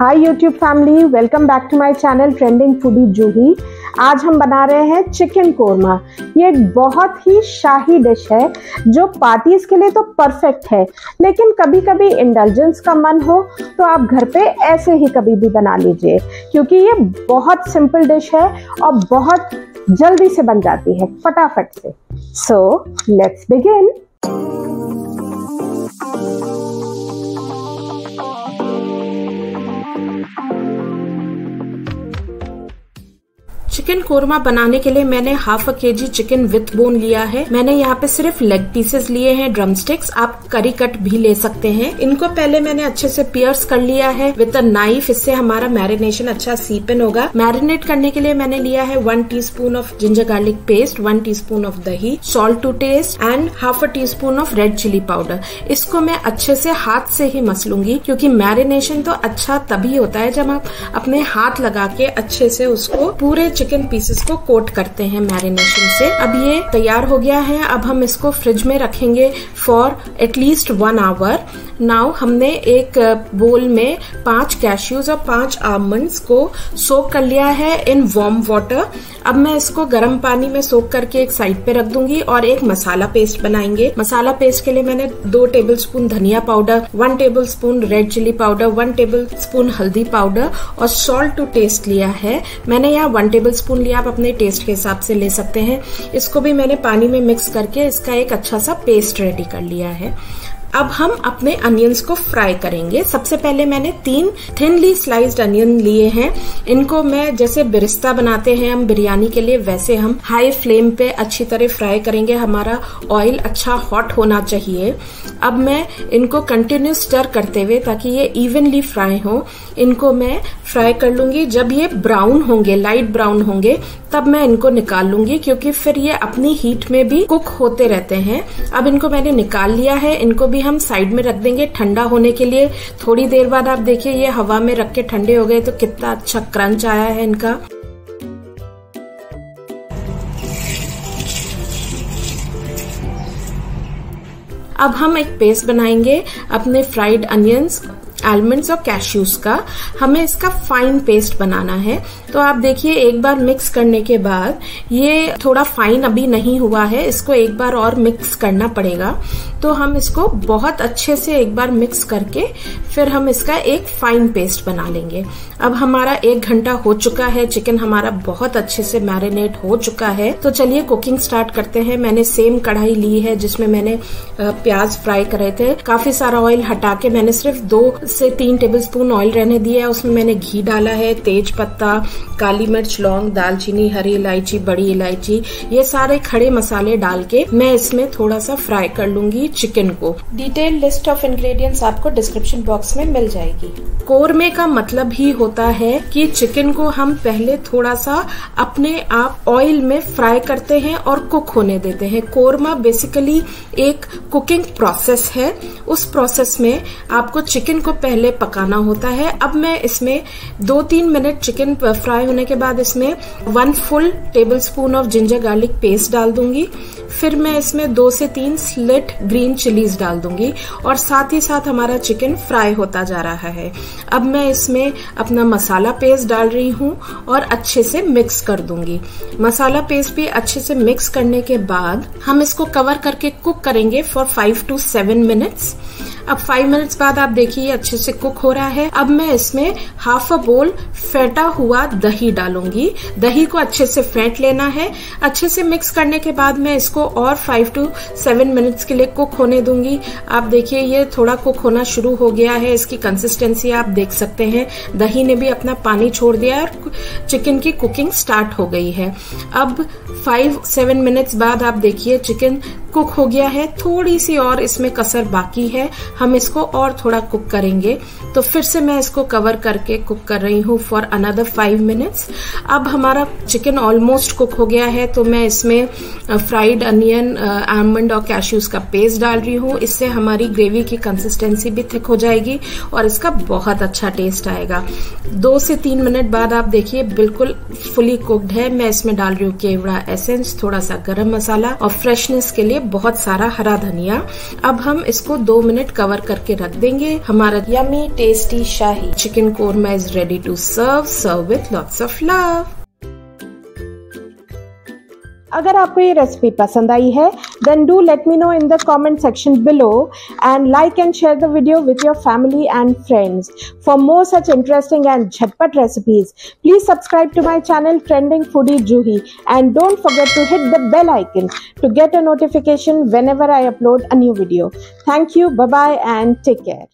Hi YouTube family, welcome back to my channel trending foodie Juhi. आज हम बना रहे हैं चिकन कोरमा। ये एक बहुत ही शाही डिश है जो पार्टीज के लिए तो परफेक्ट है, लेकिन कभी कभी इंडल्जेंस का मन हो तो आप घर पे ऐसे ही कभी भी बना लीजिए, क्योंकि ये बहुत सिंपल डिश है और बहुत जल्दी से बन जाती है फटाफट से। So let's begin. Chicken korma बनाने के लिए मैंने 1/2 केजी चिकन विथ बोन लिया है। मैंने यहाँ पे सिर्फ लेग पीसेस लिए हैं, ड्रमस्टिक्स। आप करी कट भी ले सकते हैं। इनको पहले मैंने अच्छे से पियर्स कर लिया है विथ अ नाइफ। इससे हमारा मैरिनेशन अच्छा सीप इन होगा। मैरिनेट करने के लिए मैंने लिया है 1 teaspoon of ginger garlic paste, 1 teaspoon of दही, salt to taste and 1/2 teaspoon of red chilli powder. इसको मैं अच्छे से हाथ से ही मसलूंगी, क्योंकि मैरिनेशन तो अच्छा तभी होता है जब आप अपने हाथ लगा के अच्छे से उसको पूरे चिकन पीसेस को कोट करते हैं मैरिनेशन से। अब ये तैयार हो गया है। अब हम इसको फ्रिज में रखेंगे फॉर एटलीस्ट 1 आवर। नाउ हमने एक बोल में 5 कैश्यूज और 5 आलमंड्स को सोक कर लिया है इन वार्म वाटर। अब मैं इसको गर्म पानी में सोक करके एक साइड पे रख दूंगी और एक मसाला पेस्ट बनाएंगे। मसाला पेस्ट के लिए मैंने 2 tablespoon dhania powder, 1 tablespoon red chilli powder, 1 tablespoon haldi powder और सॉल्ट टू टेस्ट लिया है। मैंने यहाँ 1 टेबलस्पून लिया, आप अपने टेस्ट के हिसाब से ले सकते हैं। इसको भी मैंने पानी में मिक्स करके इसका एक अच्छा सा पेस्ट रेडी कर लिया है। अब हम अपने अनियंस को फ्राई करेंगे। सबसे पहले मैंने 3 थिनली स्लाइस्ड अनियन लिए हैं। इनको मैं जैसे बिरिस्ता बनाते हैं हम बिरयानी के लिए, वैसे हम हाई फ्लेम पे अच्छी तरह फ्राई करेंगे। हमारा ऑयल अच्छा हॉट होना चाहिए। अब मैं इनको कंटिन्यू स्टर करते हुए, ताकि ये इवनली फ्राई हो, इनको मैं फ्राई कर लूंगी। जब ये ब्राउन होंगे, लाइट ब्राउन होंगे, तब मैं इनको निकाल लूंगी, क्योंकि फिर ये अपनी हीट में भी कुक होते रहते हैं। अब इनको मैंने निकाल लिया है। इनको भी हम साइड में रख देंगे ठंडा होने के लिए। थोड़ी देर बाद आप देखिए ये हवा में रख के ठंडे हो गए तो कितना अच्छा क्रंच आया है इनका। अब हम एक पेस्ट बनाएंगे अपने फ्राइड अनियंस, आलमंड्स और कैश्यूज का। हमें इसका फाइन पेस्ट बनाना है। तो आप देखिए एक बार मिक्स करने के बाद ये थोड़ा फाइन अभी नहीं हुआ है, इसको एक बार और मिक्स करना पड़ेगा। तो हम इसको बहुत अच्छे से एक बार मिक्स करके फिर हम इसका एक फाइन पेस्ट बना लेंगे। अब हमारा 1 घंटा हो चुका है, चिकन हमारा बहुत अच्छे से मैरिनेट हो चुका है। तो चलिए कुकिंग स्टार्ट करते हैं। मैंने सेम कढ़ाई ली है जिसमें मैंने प्याज फ्राई करे थे। काफी सारा ऑयल हटा के मैंने सिर्फ 2 से 3 टेबलस्पून ऑयल रहने दिया है। उसमें मैंने घी डाला है, तेज पत्ता, काली मिर्च, लौंग, दालचीनी, हरी इलायची, बड़ी इलायची, ये सारे खड़े मसाले डाल के मैं इसमें थोड़ा सा फ्राई कर लूंगी चिकन को। डिटेल लिस्ट ऑफ इंग्रेडिएंट्स आपको डिस्क्रिप्शन बॉक्स में मिल जाएगी। कोरमे का मतलब ही होता है कि चिकन को हम पहले थोड़ा सा अपने आप ऑयल में फ्राई करते हैं और कुक होने देते हैं। कोरमा बेसिकली एक कुकिंग प्रोसेस है। उस प्रोसेस में आपको चिकन को पहले पकाना होता है। अब मैं इसमें 2-3 मिनट चिकन फ्राई होने के बाद इसमें 1 full tablespoon of ginger garlic paste डाल दूंगी। फिर मैं इसमें 2 से 3 स्लिट ग्रीन चिलीज डाल दूंगी और साथ ही साथ हमारा चिकन फ्राई होता जा रहा है। अब मैं इसमें अपना मसाला पेस्ट डाल रही हूँ और अच्छे से मिक्स कर दूंगी। मसाला पेस्ट भी अच्छे से मिक्स करने के बाद हम इसको कवर करके कुक करेंगे फॉर 5 to 7 मिनट्स। अब 5 मिनट्स बाद आप देखिए अच्छे से कुक हो रहा है। अब मैं इसमें 1/2 बोल फेंटा हुआ दही डालूंगी। दही को अच्छे से फेंट लेना है। अच्छे से मिक्स करने के बाद मैं इसको और 5 to 7 मिनट्स के लिए कुक होने दूंगी। आप देखिए ये थोड़ा कुक होना शुरू हो गया है। इसकी कंसिस्टेंसी आप देख सकते हैं, दही ने भी अपना पानी छोड़ दिया और चिकन की कुकिंग स्टार्ट हो गई है। अब 5-7 मिनट्स बाद आप देखिए चिकन कुक हो गया है। थोड़ी सी और इसमें कसर बाकी है, हम इसको और थोड़ा कुक करेंगे। तो फिर से मैं इसको कवर करके कुक कर रही हूँ फॉर अनदर 5 मिनट्स। अब हमारा चिकन ऑलमोस्ट कुक हो गया है। तो मैं इसमें फ्राइड अनियन, आलमंड और कैश्यूज का पेस्ट डाल रही हूँ। इससे हमारी ग्रेवी की कंसिस्टेंसी भी थिक हो जाएगी और इसका बहुत अच्छा टेस्ट आएगा। 2 से 3 मिनट बाद आप देखिए बिल्कुल फुली कुकड है। मैं इसमें डाल रही हूँ केवड़ा एसेंस, थोड़ा सा गरम मसाला और फ्रेशनेस के लिए बहुत सारा हरा धनिया। अब हम इसको 2 मिनट कवर करके रख देंगे। हमारा yummy tasty shahi chicken korma is ready to serve with lots of love. अगर आपको ये रेसिपी पसंद आई है then do let me know in the comment section below and like and share the video with your family and friends. For more such interesting and jhatpat recipes, please subscribe to my channel Trending Food Juhi and don't forget to hit the bell icon to get a notification whenever I upload a new video. Thank you, bye bye and take care.